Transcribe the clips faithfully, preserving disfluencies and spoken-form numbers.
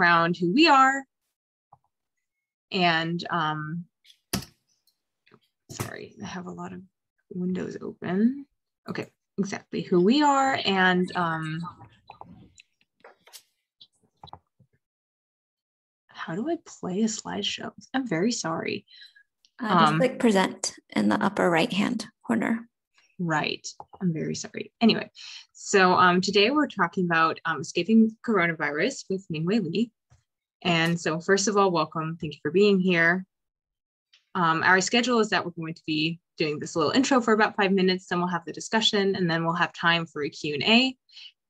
around who we are. And um, sorry, I have a lot of windows open. Okay, exactly who we are and um, how do I play a slideshow? I'm very sorry. Uh, just um, click present in the upper right-hand corner. Right, I'm very sorry. Anyway, so um, today we're talking about um, escaping coronavirus with Mingwei Lee. And so first of all, welcome, thank you for being here. Um, our schedule is that we're going to be doing this little intro for about five minutes, then we'll have the discussion, and then we'll have time for a Q and A.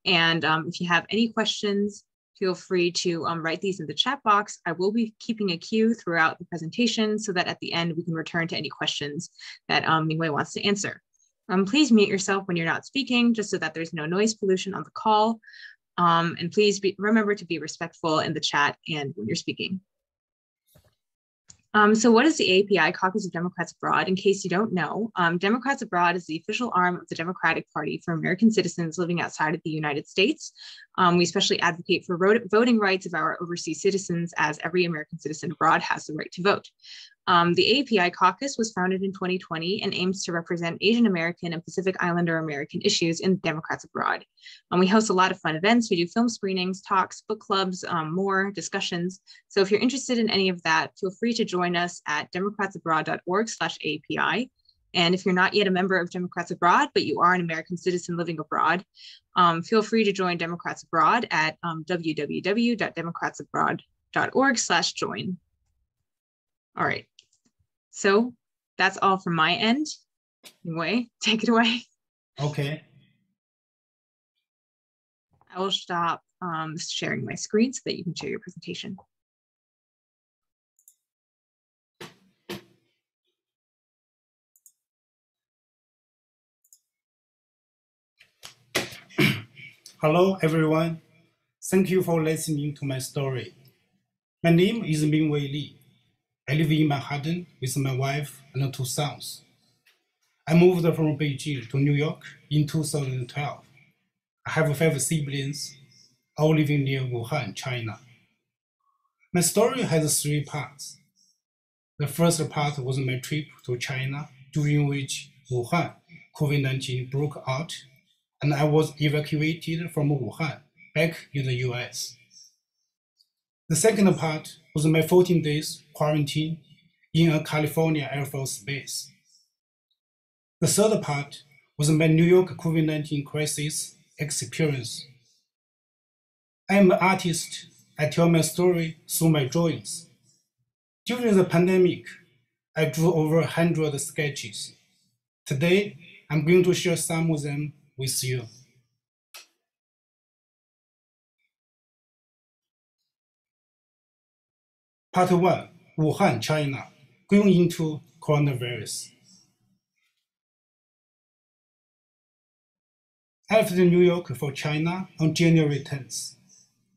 And um, if you have any questions, feel free to um, write these in the chat box. I will be keeping a queue throughout the presentation so that at the end, we can return to any questions that um, Mingwei wants to answer. Um, please mute yourself when you're not speaking, just so that there's no noise pollution on the call. Um, and please be, remember to be respectful in the chat and when you're speaking. Um, so what is the A A P I Caucus of Democrats Abroad? In case you don't know, um, Democrats Abroad is the official arm of the Democratic Party for American citizens living outside of the United States. Um, we especially advocate for voting rights of our overseas citizens, as every American citizen abroad has the right to vote. Um, the A A P I Caucus was founded in twenty twenty and aims to represent Asian American and Pacific Islander American issues in Democrats Abroad. Um, we host a lot of fun events. We do film screenings, talks, book clubs, um, more discussions. So if you're interested in any of that, feel free to join us at democrats abroad dot org slash A A P I. And if you're not yet a member of Democrats Abroad, but you are an American citizen living abroad, um, feel free to join Democrats Abroad at um, w w w dot democrats abroad dot org slash join. All right. So that's all from my end. Anyway, take it away. Okay. I will stop um, sharing my screen so that you can share your presentation. Hello, everyone. Thank you for listening to my story. My name is Mingwei Lee. I live in Manhattan with my wife and two sons. I moved from Beijing to New York in two thousand twelve. I have five siblings, all living near Wuhan, China. My story has three parts. The first part was my trip to China, during which Wuhan, COVID nineteen broke out, and I was evacuated from Wuhan back in the U S. The second part was my fourteen days quarantine in a California Air Force Base. The third part was my New York COVID nineteen crisis experience. I am an artist. I tell my story through my drawings. During the pandemic, I drew over one hundred sketches. Today, I'm going to share some of them with you. Part one, Wuhan, China, going into coronavirus. I left New York for China on January tenth.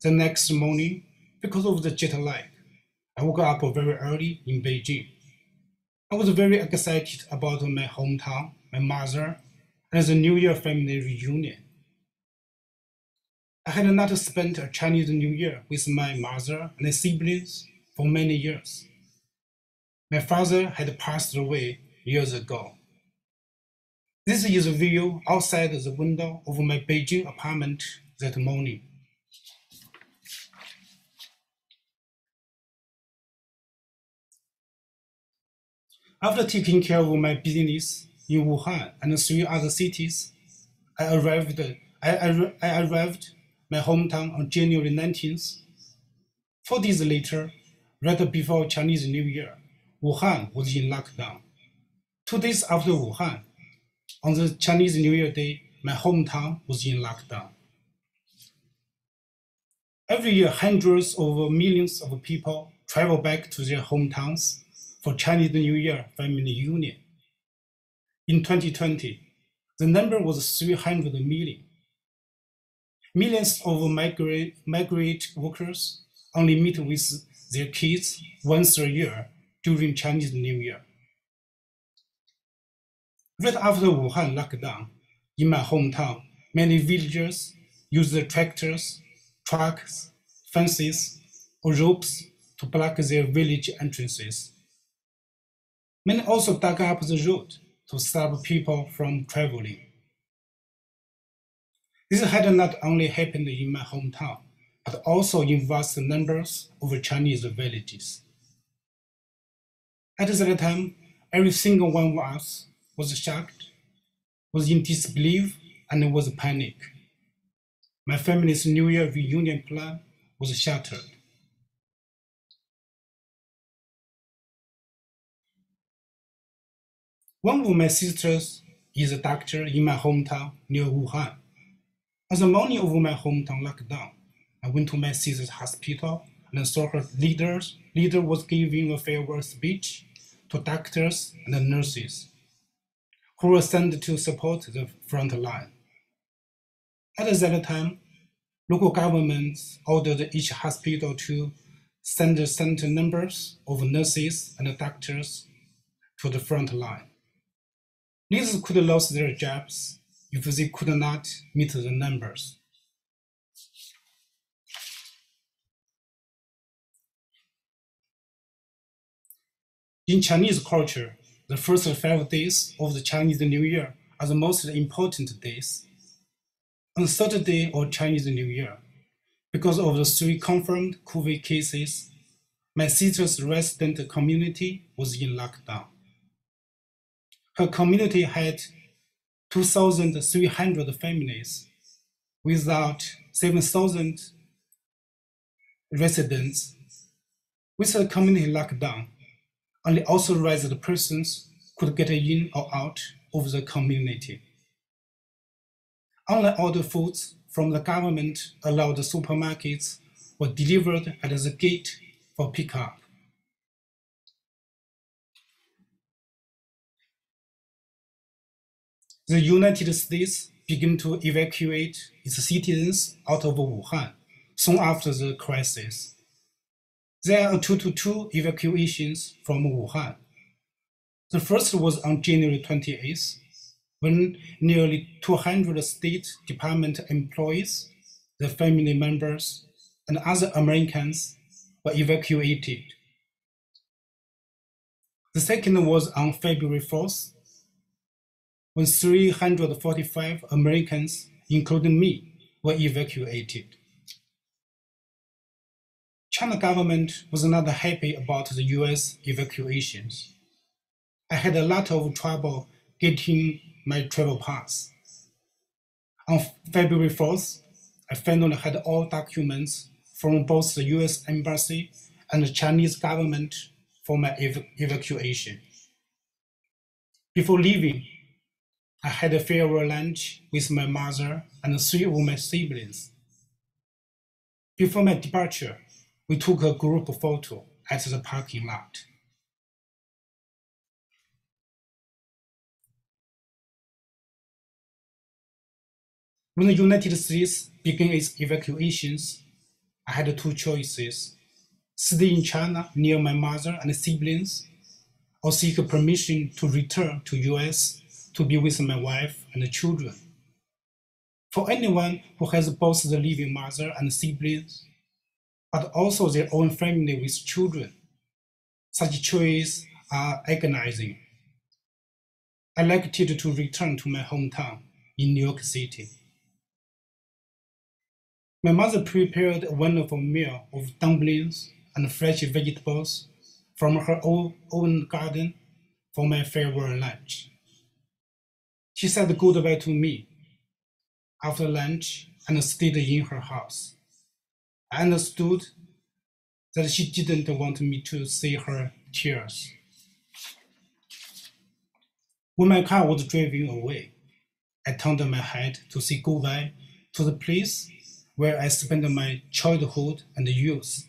The next morning, because of the jet lag, I woke up very early in Beijing. I was very excited about my hometown, my mother, and the New Year family reunion. I had not spent a Chinese New Year with my mother and siblings for many years. My father had passed away years ago. This is a view outside the window of my Beijing apartment that morning. After taking care of my business in Wuhan and three other cities, I arrived, I, I arrived my hometown on January nineteenth. Four days later, right before Chinese New Year, Wuhan was in lockdown. Two days after Wuhan, on the Chinese New Year day, my hometown was in lockdown. Every year, hundreds of millions of people travel back to their hometowns for Chinese New Year family reunion. In twenty twenty, the number was three hundred million. Millions of migrate, migrate workers only meet with their kids once a year during Chinese New Year. Right after Wuhan lockdown, in my hometown, many villagers used tractors, trucks, fences, ropes to block their village entrances. Many also dug up the road to stop people from traveling. This had not only happened in my hometown, but also in vast numbers of Chinese villages. At that time, every single one of us was shocked, was in disbelief, and was panic. My family's New Year reunion plan was shattered. One of my sisters is a doctor in my hometown near Wuhan. On the morning of my hometown lockdown, I went to my sister's hospital and saw her leaders. Leader was giving a farewell speech to doctors and nurses who were sent to support the front line. At that time, local governments ordered each hospital to send certain numbers of nurses and doctors to the front line. These could lose their jobs if they could not meet the numbers. In Chinese culture, the first five days of the Chinese New Year are the most important days. On Saturday of Chinese New Year, because of the three confirmed COVID cases, my sister's resident community was in lockdown. Her community had two thousand three hundred families without seven thousand residents. With the community lockdown, only authorized persons could get in or out of the community. Only order foods from the government allowed supermarkets were delivered at the gate for pickup. The United States began to evacuate its citizens out of Wuhan soon after the crisis. There are two to two evacuations from Wuhan. The first was on January twenty-eighth, when nearly two hundred State Department employees, their family members, and other Americans were evacuated. The second was on February fourth, when three hundred forty-five Americans, including me, were evacuated. China government was not happy about the U S evacuations. I had a lot of trouble getting my travel pass. On February fourth, I finally had all documents from both the U S Embassy and the Chinese government for my ev evacuation. Before leaving, I had a farewell lunch with my mother and three of my siblings. Before my departure, we took a group photo at the parking lot. When the United States began its evacuations, I had two choices: stay in China near my mother and siblings, or seek permission to return to U S to be with my wife and children. For anyone who has both the living mother and siblings, but also their own family with children, such choices are agonizing. I elected to return to my hometown in New York City. My mother prepared a wonderful meal of dumplings and fresh vegetables from her own garden for my farewell lunch. She said goodbye to me after lunch and stayed in her house. I understood that she didn't want me to see her tears. When my car was driving away, I turned my head to say goodbye to the place where I spent my childhood and youth.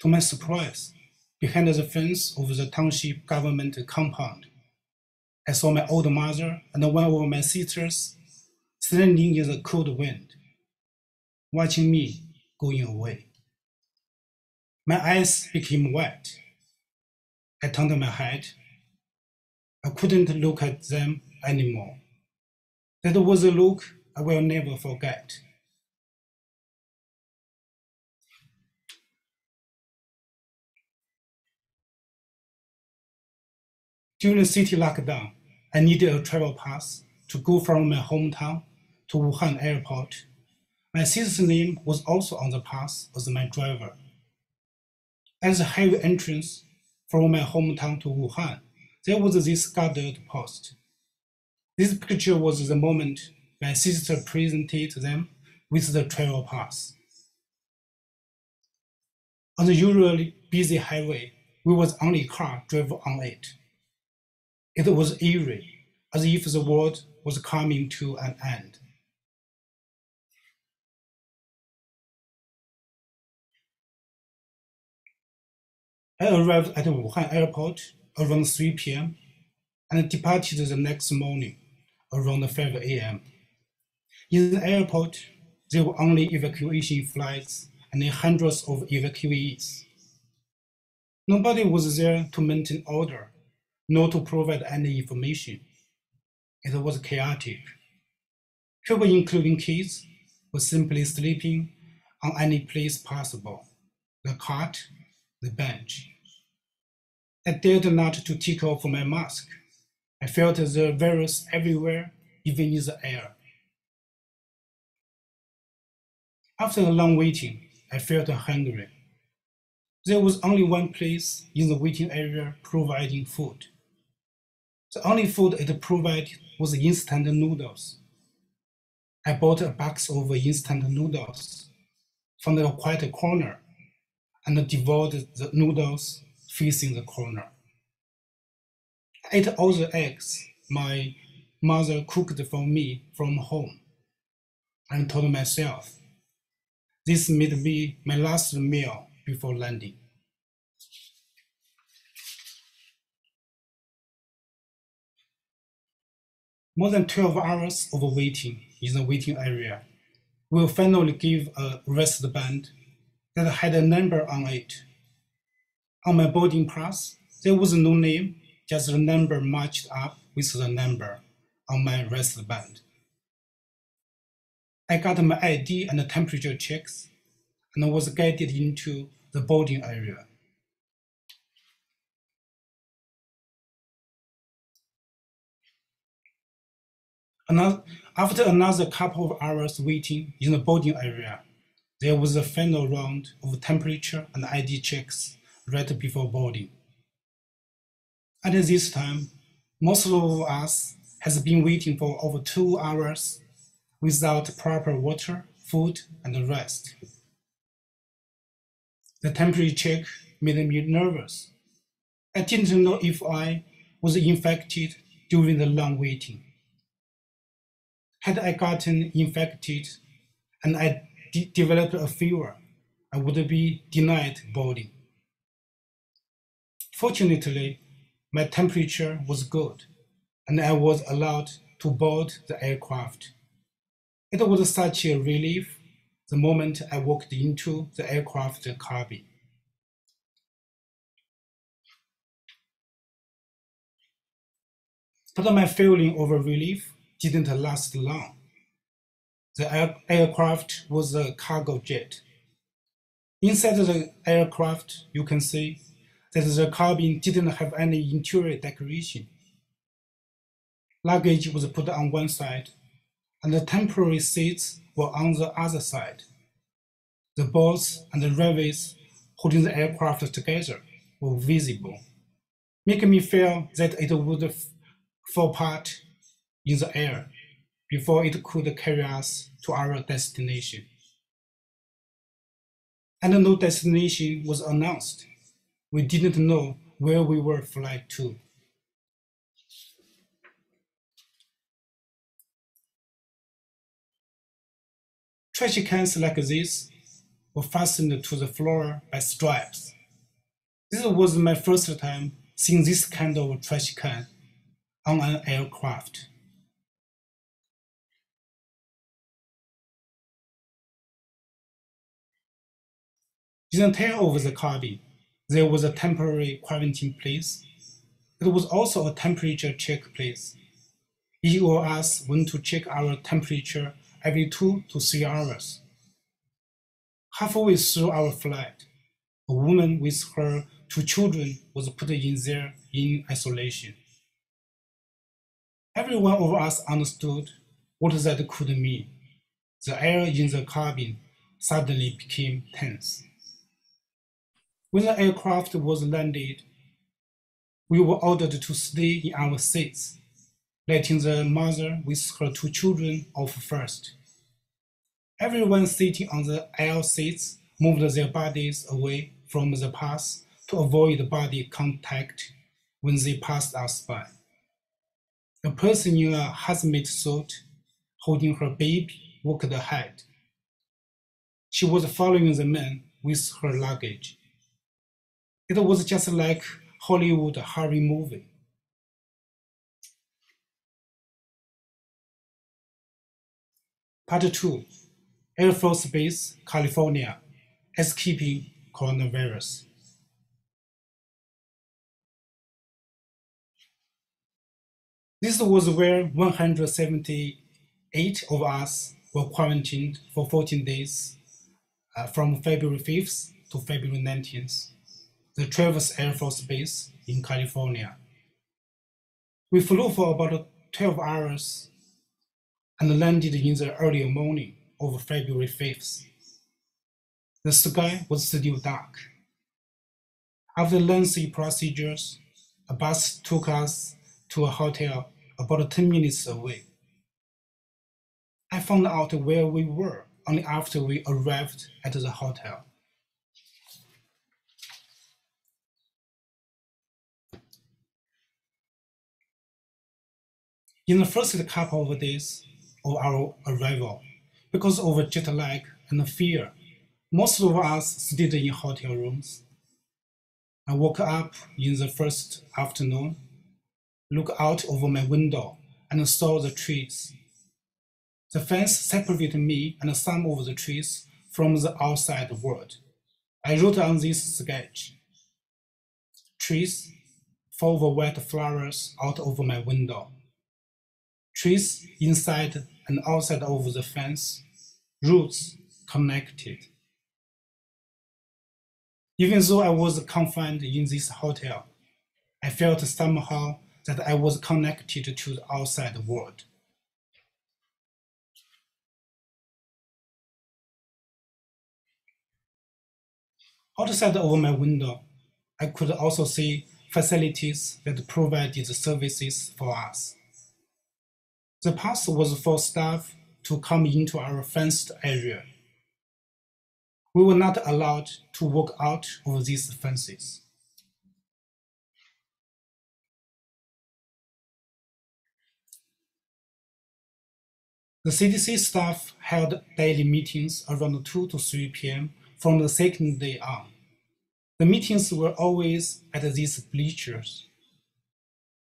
To my surprise, behind the fence of the township government compound, I saw my old mother and one of my sisters standing in the cold wind, watching me going away. My eyes became wet. I turned my head. I couldn't look at them anymore. That was a look I will never forget. During the city lockdown, I needed a travel pass to go from my hometown to Wuhan airport. My sister's name was also on the pass as my driver. At the highway entrance from my hometown to Wuhan, there was this guarded post. This picture was the moment my sister presented them with the travel pass. On the usually busy highway, we was only car drove on it. It was eerie, as if the world was coming to an end. I arrived at Wuhan airport around three p m and departed the next morning around five a m In the airport, there were only evacuation flights and hundreds of evacuees. Nobody was there to maintain order, nor to provide any information. It was chaotic. People, including kids, were simply sleeping on any place possible, the cart, the bench. I dared not to take off my mask. I felt the virus everywhere, even in the air. After a long waiting, I felt hungry. There was only one place in the waiting area providing food. The only food it provided was instant noodles. I bought a box of instant noodles, found a quiet corner, and devoured the noodles facing the corner. I ate all the eggs my mother cooked for me from home, and told myself, this may be my last meal before landing. More than twelve hours of waiting in the waiting area, we were finally given a wristband that had a number on it. On my boarding pass, there was no name, just a number matched up with the number on my wristband. I got my I D and temperature checks and was guided into the boarding area. Another, after another couple of hours waiting in the boarding area, there was a final round of temperature and I D checks right before boarding. At this time, most of us has been waiting for over two hours without proper water, food, and rest. The temperature check made me nervous. I didn't know if I was infected during the long waiting. Had I gotten infected and I de developed a fever, I would be denied boarding. Fortunately, my temperature was good, and I was allowed to board the aircraft. It was such a relief the moment I walked into the aircraft cabin. But my feeling of relief didn't last long. The air aircraft was a cargo jet. Inside the aircraft, you can see that the cabin didn't have any interior decoration. Luggage was put on one side, and the temporary seats were on the other side. The bolts and the rivets holding the aircraft together were visible, making me feel that it would fall apart in the air before it could carry us to our destination. And no destination was announced. We didn't know where we were flying to. Trash cans like this were fastened to the floor by straps. This was my first time seeing this kind of trash can on an aircraft. In the tail of the cabin, there was a temporary quarantine place. It was also a temperature check place. Each of us went to check our temperature every two to three hours. Halfway through our flight, a woman with her two children was put in there in isolation. Every one of us understood what that could mean. The air in the cabin suddenly became tense. When the aircraft was landed, we were ordered to stay in our seats, letting the mother with her two children off first. Everyone sitting on the aisle seats moved their bodies away from the path to avoid body contact when they passed us by. A person in a hazmat suit holding her baby walked ahead. She was following the man with her luggage. It was just like Hollywood Harry movie. Part two, Air Force Base, California, escaping coronavirus. This was where one hundred seventy-eight of us were quarantined for fourteen days uh, from February fifth to February nineteenth. The Travis Air Force Base in California. We flew for about twelve hours and landed in the early morning of February fifth. The sky was still dark. After lengthy procedures, a bus took us to a hotel about ten minutes away. I found out where we were only after we arrived at the hotel. In the first couple of days of our arrival, because of jet lag and fear, most of us stayed in hotel rooms. I woke up in the first afternoon, looked out over my window, and saw the trees. The fence separated me and some of the trees from the outside world. I wrote on this sketch. Trees, full of wet flowers out over my window. Trees inside and outside of the fence, roots connected. Even though I was confined in this hotel, I felt somehow that I was connected to the outside world. Outside of my window, I could also see facilities that provided services for us. The path was for staff to come into our fenced area. We were not allowed to walk out of these fences. The C D C staff held daily meetings around two to three p m from the second day on. The meetings were always at these bleachers.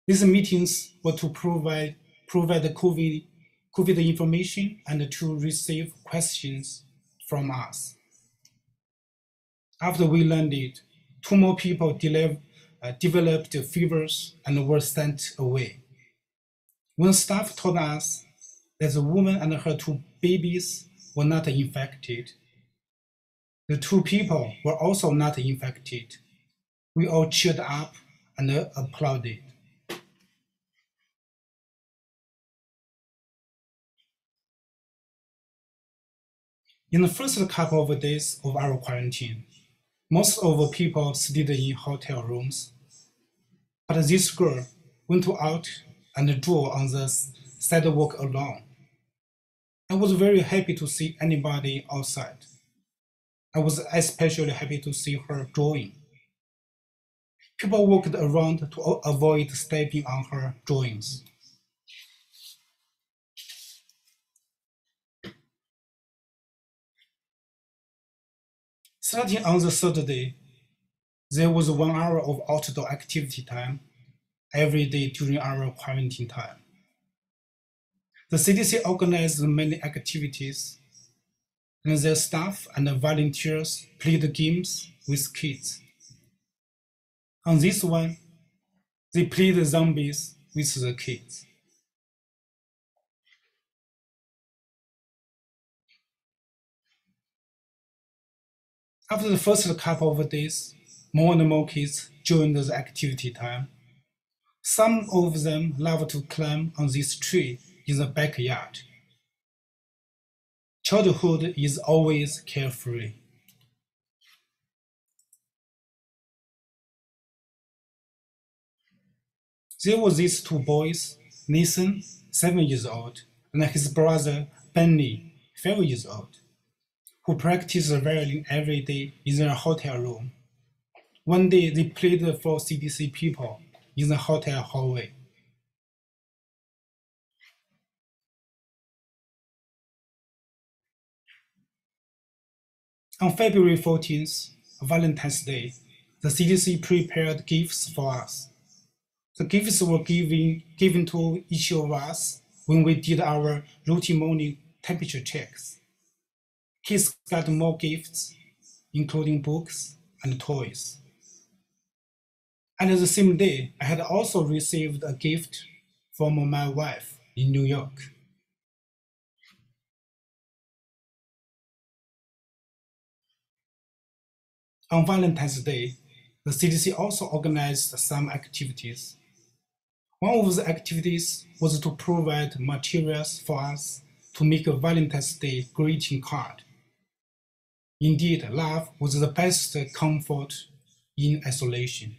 These meetings were to provide provide COVID, COVID information and to receive questions from us. After we landed, two more people de uh, developed fevers and were sent away. When staff told us that the woman and her two babies were not infected, the two people were also not infected, we all cheered up and uh, applauded. In the first couple of days of our quarantine, most of the people stayed in hotel rooms. But this girl went out and drove on the sidewalk alone. I was very happy to see anybody outside. I was especially happy to see her drawing. People walked around to avoid stepping on her drawings. Starting on the third day, there was one hour of outdoor activity time every day during our quarantine time. The C D C organized many activities, and their staff and volunteers played games with kids. On this one, they played zombies with the kids. After the first couple of days, more and more kids joined the activity time. Some of them love to climb on this tree in the backyard. Childhood is always carefree. There were these two boys, Nathan, seven years old, and his brother, Benny, five years old, who practiced the violin every day in their hotel room. One day, they played for C D C people in the hotel hallway. On February fourteenth, Valentine's Day, the C D C prepared gifts for us. The gifts were given, given to each of us when we did our routine morning temperature checks. Kids got more gifts, including books and toys. And the same day, I had also received a gift from my wife in New York. On Valentine's Day, the C D C also organized some activities. One of the activities was to provide materials for us to make a Valentine's Day greeting card. Indeed, love was the best comfort in isolation.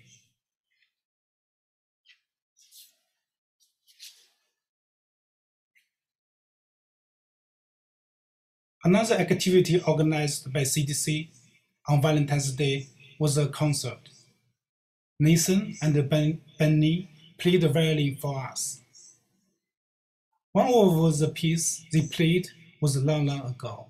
Another activity organized by C D C on Valentine's Day was a concert. Nathan and Ben, Benny played the violin for us. One of the pieces they played was long, long ago.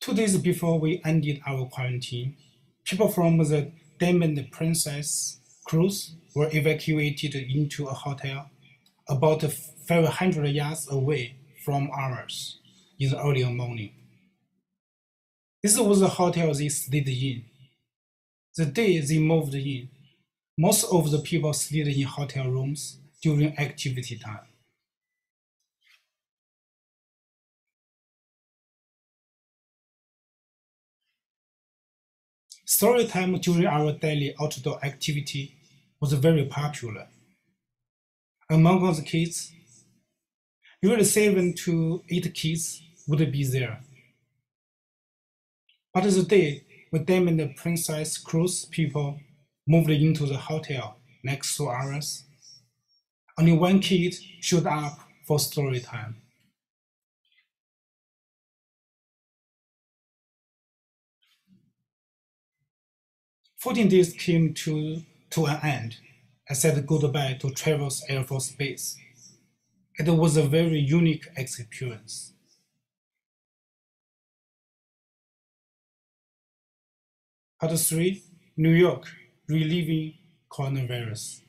Two days before we ended our quarantine, people from the Diamond Princess cruise were evacuated into a hotel about five hundred yards away from ours in the early morning. This was the hotel they stayed in. The day they moved in, most of the people stayed in hotel rooms during activity time. Story time during our daily outdoor activity was very popular. Among all the kids, usually seven to eight kids would be there. But the day when them and the Princess Cruise people moved into the hotel next to ours, only one kid showed up for story time. Fourteen days came to, to an end. I said goodbye to Travis Air Force Base. It was a very unique experience. Part three, New York, reliving coronavirus.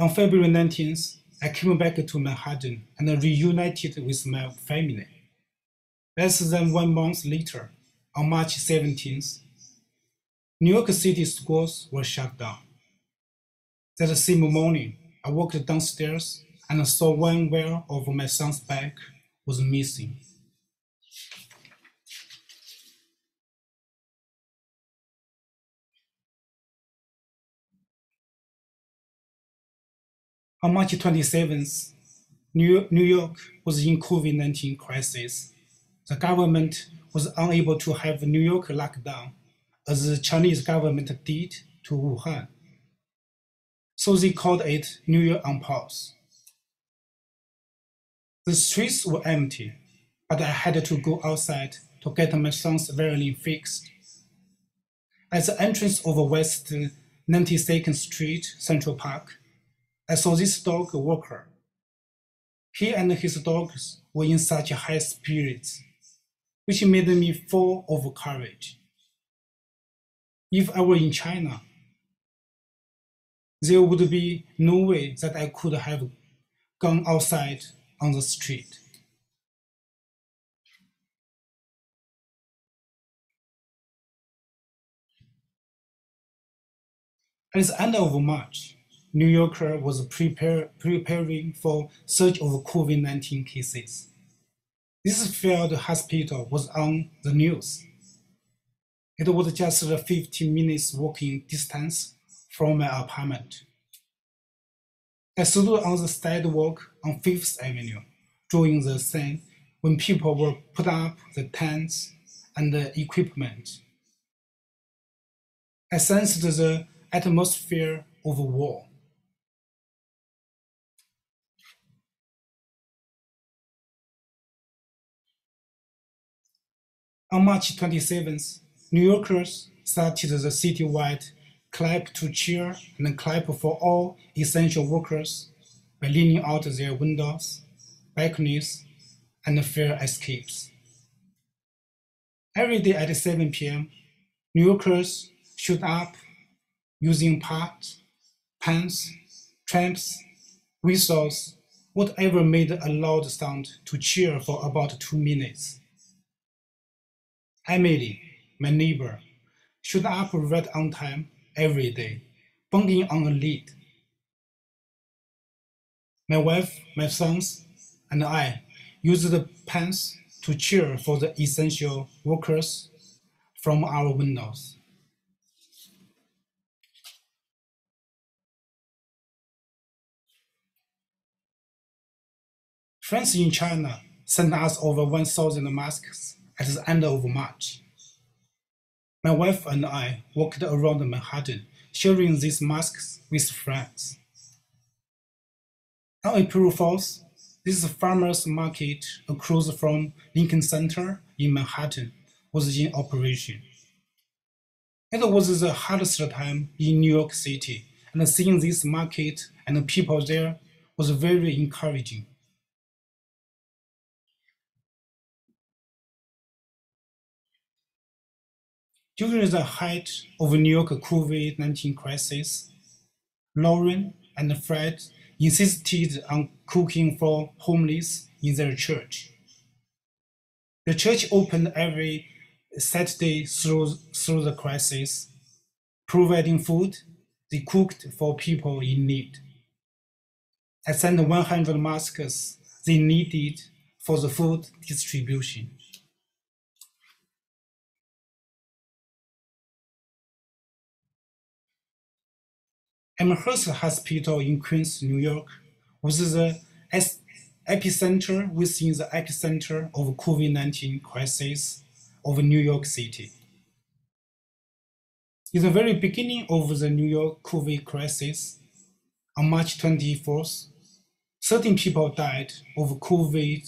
On February nineteenth, I came back to Manhattan and reunited with my family. Less than one month later, on March seventeenth, New York City schools were shut down. That same morning, I walked downstairs and saw one wear of my son's bike was missing. On March twenty-seventh, New York was in COVID nineteen crisis. The government was unable to have New York locked down, as the Chinese government did to Wuhan. So they called it New York on pause. The streets were empty, but I had to go outside to get my son's violin fixed. At the entrance of West ninety-second Street Central Park, I saw this dog walker. He and his dogs were in such high spirits, which made me full of courage. If I were in China, there would be no way that I could have gone outside on the street. At the end of March, New Yorker was prepare, preparing for surge of COVID nineteen cases. This failed hospital was on the news. It was just a fifteen minutes walking distance from my apartment. I stood on the sidewalk on Fifth Avenue during the scene when people were put up the tents and the equipment. I sensed the atmosphere of war. On March twenty-seventh, New Yorkers started the citywide clap to cheer and clap for all essential workers by leaning out their windows, balconies, and fire escapes. Every day at seven p m, New Yorkers showed up using pots, pans, tramps, whistles, whatever made a loud sound to cheer for about two minutes. Emily, my neighbor, showed up right on time every day, banging on a lead. My wife, my sons, and I used the pans to cheer for the essential workers from our windows. Friends in China sent us over one thousand masks at the end of March. My wife and I walked around Manhattan, sharing these masks with friends. On April fourth, this farmer's market across from Lincoln Center in Manhattan was in operation. It was the hardest time in New York City, and seeing this market and the people there was very encouraging. During the height of New York COVID nineteen crisis, Lauren and Fred insisted on cooking for homeless in their church. The church opened every Saturday through, through the crisis, providing food they cooked for people in need. I sent one hundred masks they needed for the food distribution. Elmhurst Hospital in Queens, New York, was the epicenter within the epicenter of COVID nineteen crisis of New York City. In the very beginning of the New York COVID crisis, on March twenty-fourth, thirteen people died of COVID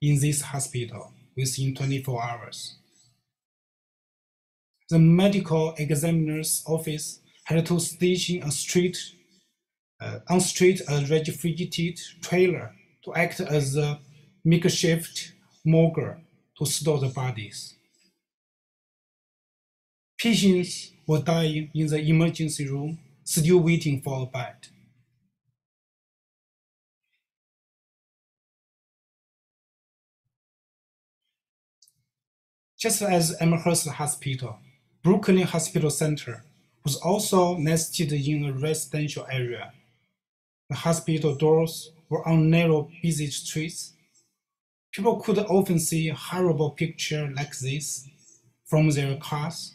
in this hospital within twenty-four hours. The medical examiner's office had to station a street, uh, on street a refrigerated trailer to act as a makeshift morgue to store the bodies. Patients were dying in the emergency room, still waiting for a bed. Just as Elmhurst Hospital, Brooklyn Hospital Center was also nested in a residential area. The hospital doors were on narrow, busy streets. People could often see a horrible picture like this from their cars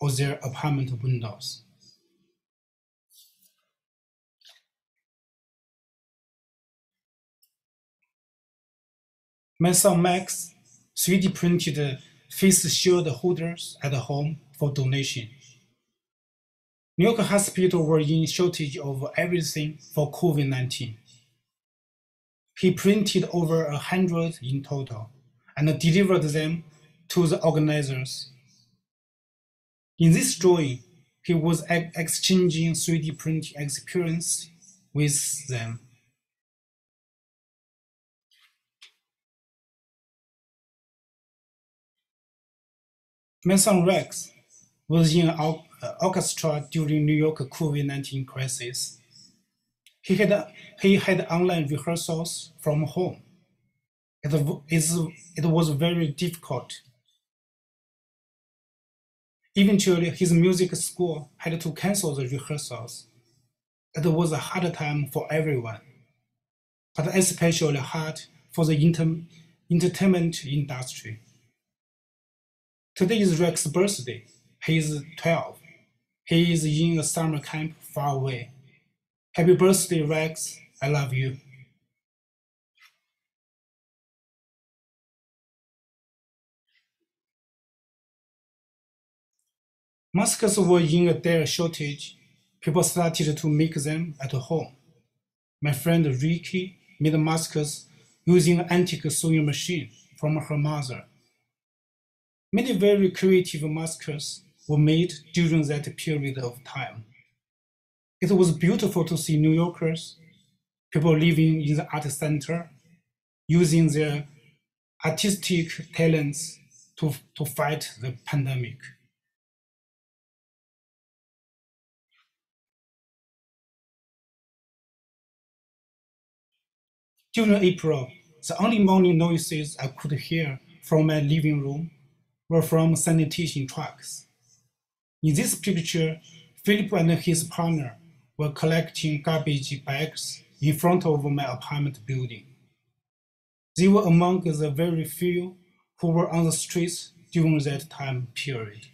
or their apartment windows. My son Max three D printed face shield holders at home for donation. New York hospitals were in shortage of everything for COVID nineteen. He printed over a hundred in total and delivered them to the organizers. In this drawing, he was exchanging three D printing experience with them. My son Rex was in our orchestra during New York COVID nineteen crisis. He had, he had online rehearsals from home. It, it was very difficult. Eventually, his music school had to cancel the rehearsals. It was a hard time for everyone, but especially hard for the inter entertainment industry. Today is Rex's birthday. He is twelve. He is in a summer camp far away. Happy birthday, Rex. I love you. Masks were in a dire shortage. People started to make them at home. My friend Ricky made masks using an antique sewing machine from her mother. Many very creative masks were made during that period of time. It was beautiful to see New Yorkers, people living in the art center, using their artistic talents to, to fight the pandemic. During April, the only morning noises I could hear from my living room were from sanitation trucks. In this picture, Philip and his partner were collecting garbage bags in front of my apartment building. They were among the very few who were on the streets during that time period.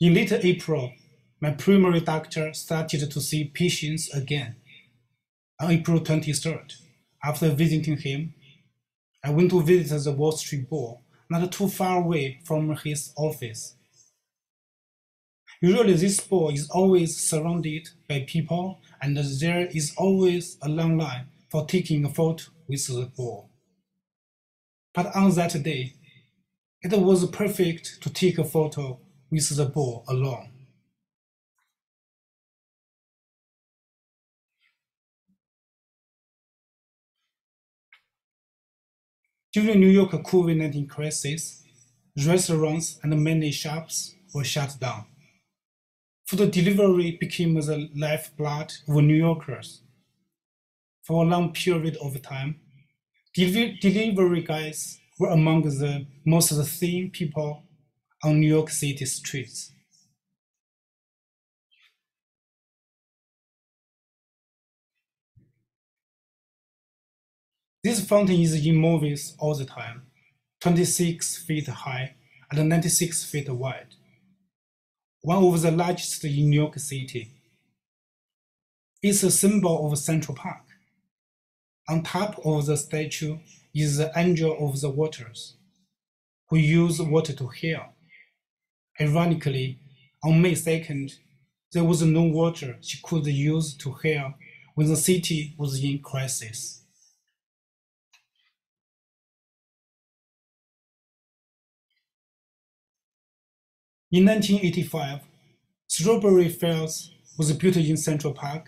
In late April, my primary doctor started to see patients again. On April twenty-third, after visiting him, I went to visit the Wall Street Ball, not too far away from his office. Usually this ball is always surrounded by people, and there is always a long line for taking a photo with the ball. But on that day, it was perfect to take a photo with the ball alone. During New York COVID nineteen crisis, restaurants and many shops were shut down. Food delivery became the lifeblood of New Yorkers. For a long period of time, delivery guys were among the most thin people on New York City streets. This fountain is in movies all the time, twenty-six feet high and ninety-six feet wide. One of the largest in New York City. It's a symbol of Central Park. On top of the statue is the Angel of the Waters, who use water to heal. Ironically, on May second, there was no water she could use to heal when the city was in crisis. In nineteen eighty-five, Strawberry Fields was built in Central Park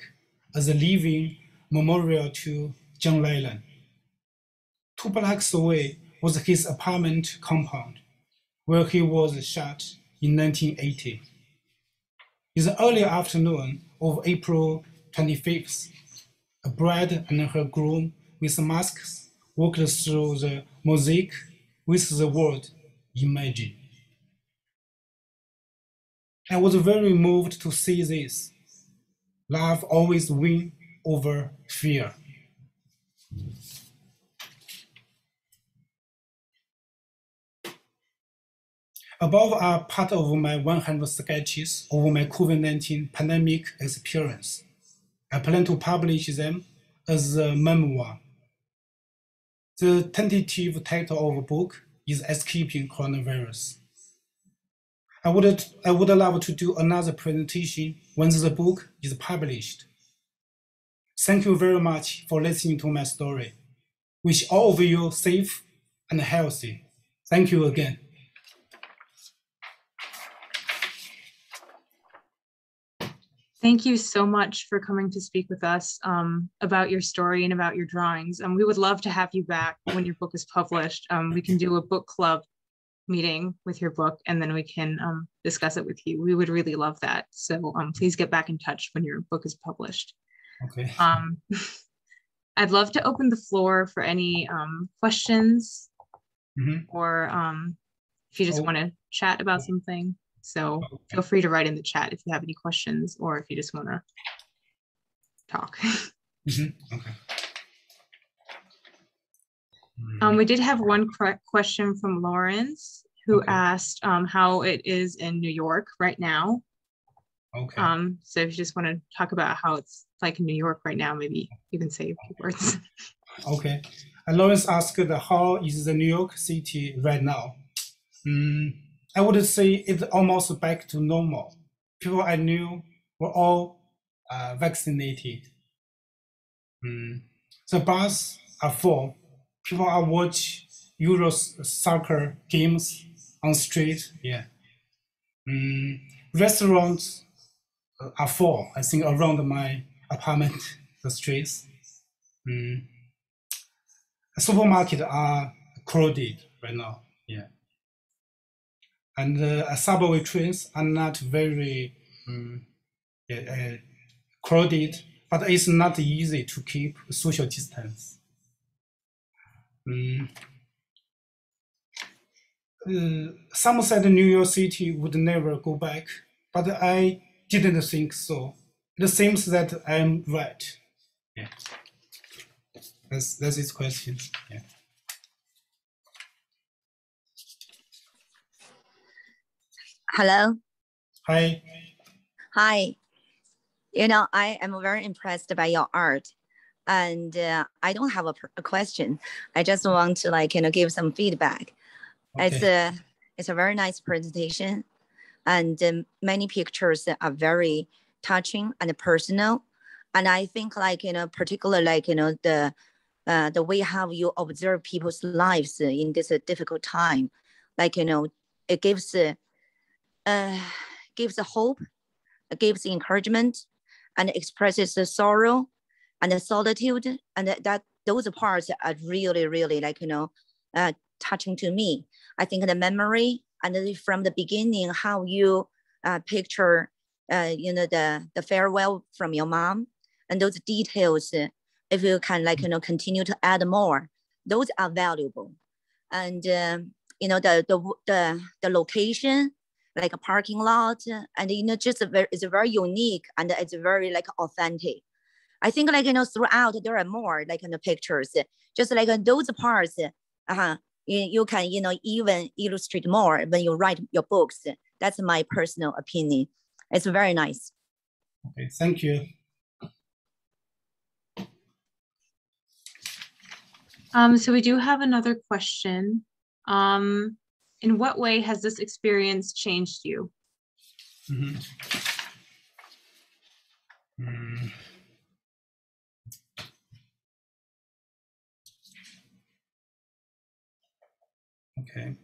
as a living memorial to John Lennon. Two blocks away was his apartment compound, where he was shot in nineteen eighty. In the early afternoon of April twenty-fifth, a bride and her groom with masks walked through the mosaic with the word "Imagine." I was very moved to see this. Love always wins over fear. Above are part of my one hundred sketches of my COVID nineteen pandemic experience. I plan to publish them as a memoir. The tentative title of the book is Escaping Coronavirus. I would, I would love to do another presentation once the book is published. Thank you very much for listening to my story. Wish all of you safe and healthy. Thank you again. Thank you so much for coming to speak with us um, about your story and about your drawings. Um, we would love to have you back when your book is published. Um, we can do a book club meeting with your book, and then we can um, discuss it with you. We would really love that. So um, please get back in touch when your book is published. Okay. Um, I'd love to open the floor for any um, questions mm-hmm. or um, if you just oh. want to chat about something. So okay. feel free to write in the chat if you have any questions or if you just want to talk. Mm-hmm. Okay. Um, we did have one question from Lawrence, who okay. asked um, how it is in New York right now. Okay. Um, so if you just want to talk about how it's like in New York right now, maybe you can say a few words. Okay. And Lawrence asked, how is the New York City right now? Mm, I would say it's almost back to normal. People I knew were all uh, vaccinated. Mm. The bars are full. People are watching Euro soccer games on the street. Yeah. Mm. Restaurants are full, I think, around my apartment, the streets. Mm. Supermarkets are crowded right now. Yeah. And uh, subway trains are not very um, uh, crowded, but it's not easy to keep social distance. Mm. Uh, some said New York City would never go back, but I didn't think so. It seems that I'm right. Yeah, that's that's his question. Yeah. Hello. Hi. Hi. You know, I am very impressed by your art. And uh, I don't have a, a question. I just want to, like, you know, give some feedback. Okay. It's a it's a very nice presentation, and um, many pictures are very touching and personal. And I think, like, you know, particularly, like, you know, the uh, the way how you observe people's lives in this uh, difficult time, like, you know, it gives uh, uh, gives hope, it gives encouragement, and expresses the sorrow and the solitude, and that, that those parts are really, really, like, you know, uh, touching to me. I think the memory and the, from the beginning, how you uh, picture, uh, you know, the, the farewell from your mom and those details, uh, if you can, like, you know, continue to add more, those are valuable. And, um, you know, the, the, the, the location, like a parking lot, and, you know, just a very, it's very unique, and it's very, like, authentic. I think, like, you know, throughout there are more, like, in the pictures, just like in those parts, uh-huh, you, you can, you know, even illustrate more when you write your books. That's my personal opinion. It's very nice. Okay, thank you. Um, so we do have another question. Um, in what way has this experience changed you? Mm-hmm. Mm. Okay.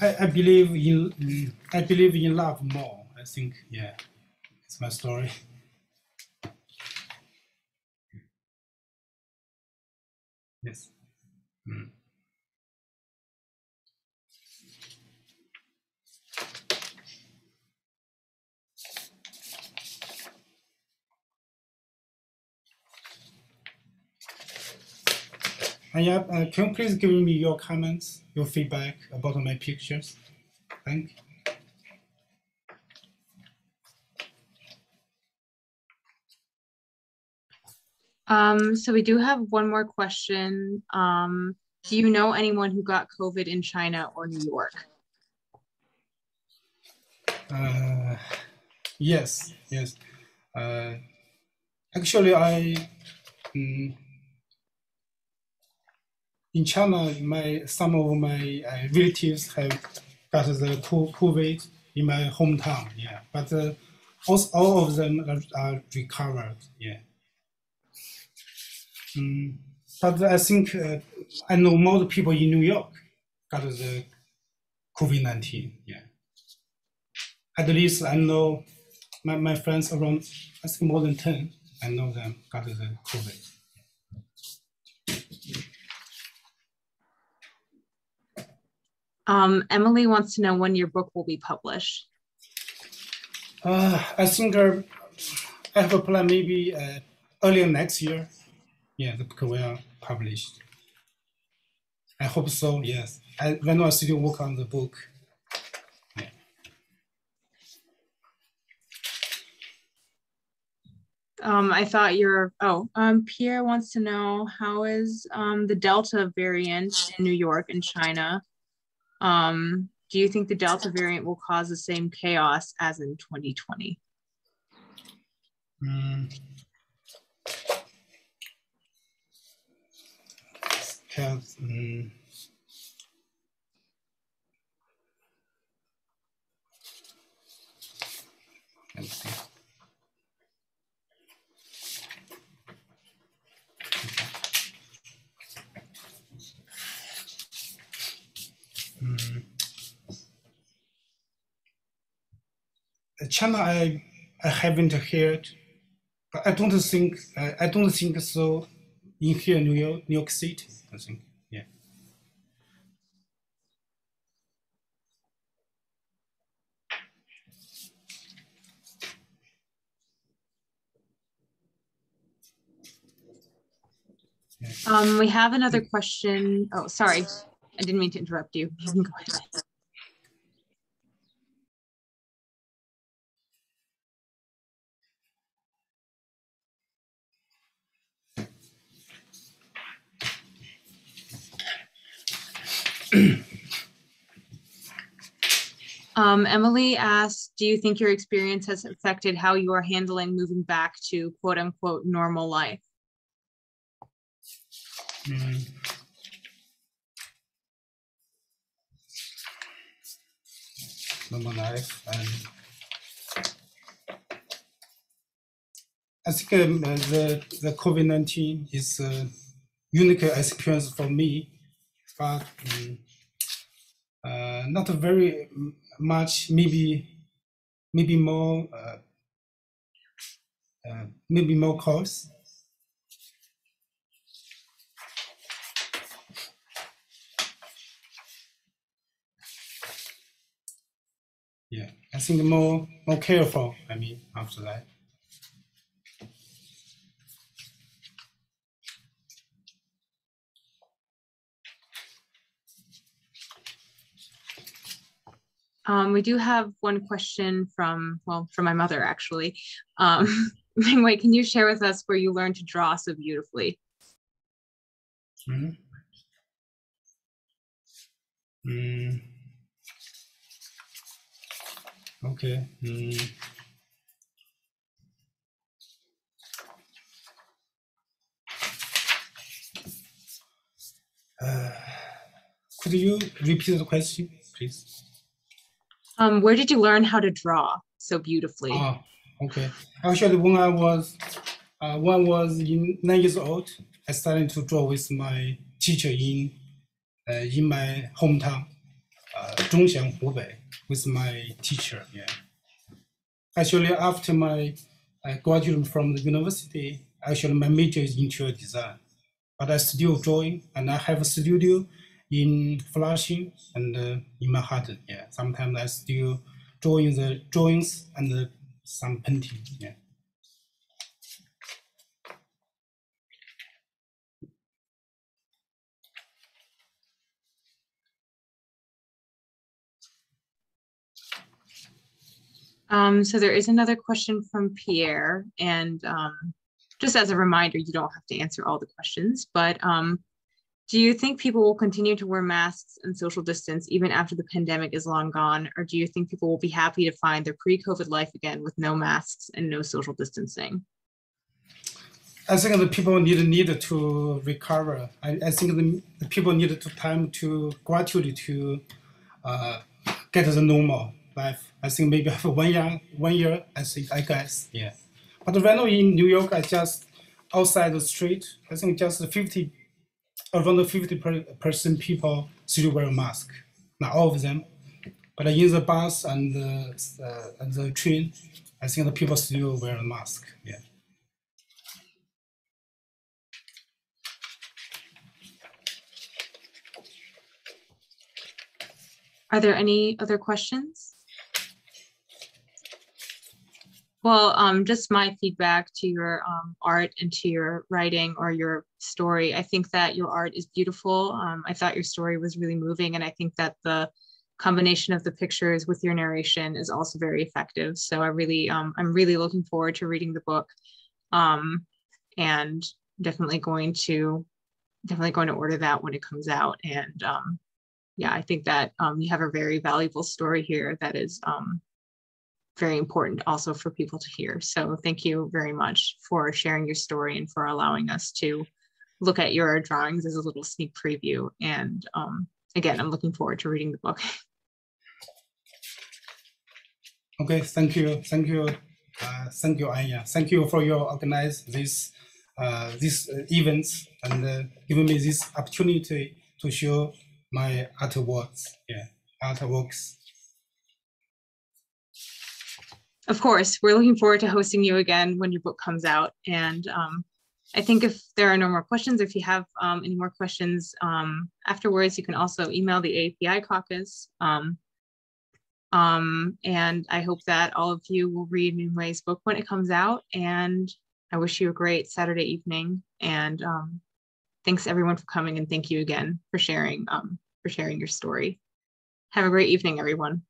I, I believe in I believe in love more. I think, yeah, it's my story. Yes. Mm. And yeah, uh, can you please give me your comments, your feedback about my pictures? Thank you. Um, so we do have one more question. Um, do you know anyone who got COVID in China or New York? Uh, yes, yes. Uh, actually, I um, in China, my some of my uh, relatives have got the COVID in my hometown. Yeah, but uh, also all of them are, are recovered. Yeah. Mm, but I think uh, I know more people in New York got the COVID nineteen, yeah. At least I know my, my friends around, I think more than ten, I know them got the COVID. Um, Emily wants to know when your book will be published. Uh, I think uh, I have a plan maybe uh, earlier next year. Yeah, the book will publish. I hope so, yes. I, right now I still work on the book. Yeah. Um, I thought you're, oh, um, Pierre wants to know how is um, the Delta variant in New York and China? Um, do you think the Delta variant will cause the same chaos as in twenty twenty? Mm. Has, mm. Mm. China, I, I haven't heard, but I don't think I, I don't think so. In here, New York, New York City, I think. Yeah. yeah. Um, we have another question. Oh, sorry. I didn't mean to interrupt you. You can go ahead. um, Emily asks, do you think your experience has affected how you are handling moving back to quote unquote normal life? Mm. Normal life. And I think um, the, the COVID nineteen is a unique experience for me. But um, uh, not very much. Maybe, maybe more. Uh, uh, maybe more calls. Yeah, I think more, more careful. I mean, after that. Um, we do have one question from, well, from my mother, actually. Um, Mingwei, can you share with us where you learned to draw so beautifully? Mm-hmm. Mm. Okay. Mm. Uh, could you repeat the question, please? Um, where did you learn how to draw so beautifully? Oh, okay. Actually, when I was uh, when I was in nine years old, I started to draw with my teacher in uh, in my hometown, uh, Zhongxian, Hubei, with my teacher. Yeah. Actually, after my uh, graduating from the university, actually my major is interior design, but I still drawing, and I have a studio in Flushing and uh, in Manhattan. Yeah, sometimes I still drawing the drawings and the, some painting. Yeah. Um, so there is another question from Pierre, and um, just as a reminder, you don't have to answer all the questions, but um, do you think people will continue to wear masks and social distance even after the pandemic is long gone? Or do you think people will be happy to find their pre-COVID life again with no masks and no social distancing? I think the people need, need to recover. I, I think the, the people need to time to gradually to uh, get the normal life. I think maybe after one year, one year, I think, I guess, yeah. But right now in New York, I just outside the street, I think just fifty around fifty percent people still wear a mask. Not all of them, but in the bus and the, uh, and the train, I think the people still wear a mask. Yeah. Are there any other questions? Well, um, just my feedback to your um, art and to your writing or your story. I think that your art is beautiful. Um, I thought your story was really moving, and I think that the combination of the pictures with your narration is also very effective. So I really, um, I'm really looking forward to reading the book, um, and definitely going to, definitely going to order that when it comes out. And um, yeah, I think that um, you have a very valuable story here that is um, very important also for people to hear. So thank you very much for sharing your story and for allowing us to look at your drawings as a little sneak preview. And um, again, I'm looking forward to reading the book. Okay, thank you, thank you, uh, thank you, Anya. Thank you for your organize this uh, this uh, events and uh, giving me this opportunity to show my artworks. Yeah, artworks. Of course, we're looking forward to hosting you again when your book comes out. And um, I think if there are no more questions, if you have um, any more questions um, afterwards, you can also email the A A P I Caucus. Um, Um, and I hope that all of you will read Mingwei's book when it comes out, and I wish you a great Saturday evening, and um, thanks everyone for coming, and thank you again for sharing, um, for sharing your story. Have a great evening, everyone.